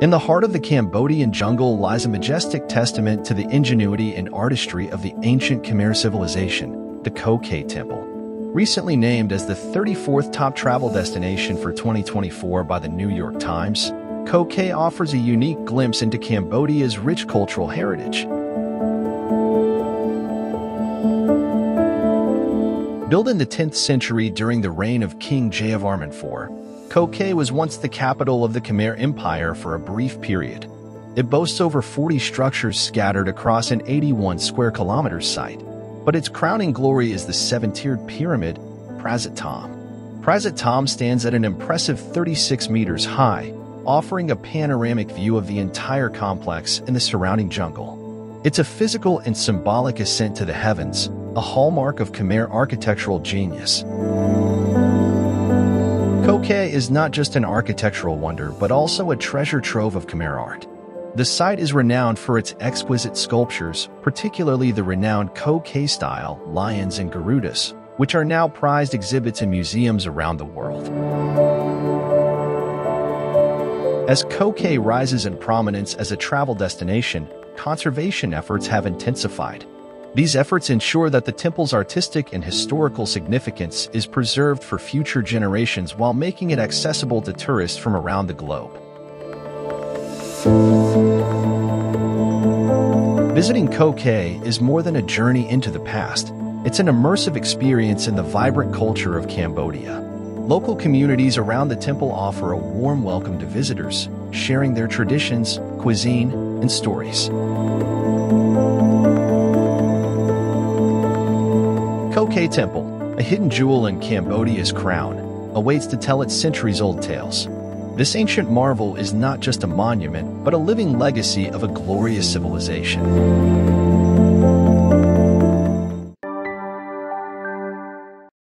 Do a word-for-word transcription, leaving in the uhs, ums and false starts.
In the heart of the Cambodian jungle lies a majestic testament to the ingenuity and artistry of the ancient Khmer civilization, the Koh Ker Temple. Recently named as the thirty-fourth top travel destination for twenty twenty-four by the New York Times, Koh Ker offers a unique glimpse into Cambodia's rich cultural heritage. Built in the tenth century during the reign of King Jayavarman the fourth, Koh Ker was once the capital of the Khmer Empire for a brief period. It boasts over forty structures scattered across an eighty-one square kilometer site, but its crowning glory is the seven-tiered pyramid, Prasat Thom. Prasat Thom stands at an impressive thirty-six meters high, offering a panoramic view of the entire complex and the surrounding jungle. It's a physical and symbolic ascent to the heavens, a hallmark of Khmer architectural genius. Koh Ker is not just an architectural wonder, but also a treasure trove of Khmer art. The site is renowned for its exquisite sculptures, particularly the renowned Koh Ker style lions and garudas, which are now prized exhibits in museums around the world. As Koh Ker rises in prominence as a travel destination, conservation efforts have intensified. These efforts ensure that the temple's artistic and historical significance is preserved for future generations while making it accessible to tourists from around the globe. Visiting Koh Ker is more than a journey into the past. It's an immersive experience in the vibrant culture of Cambodia. Local communities around the temple offer a warm welcome to visitors, sharing their traditions, cuisine, and stories. Koh Ker Temple, a hidden jewel in Cambodia's crown, awaits to tell its centuries-old tales. This ancient marvel is not just a monument, but a living legacy of a glorious civilization.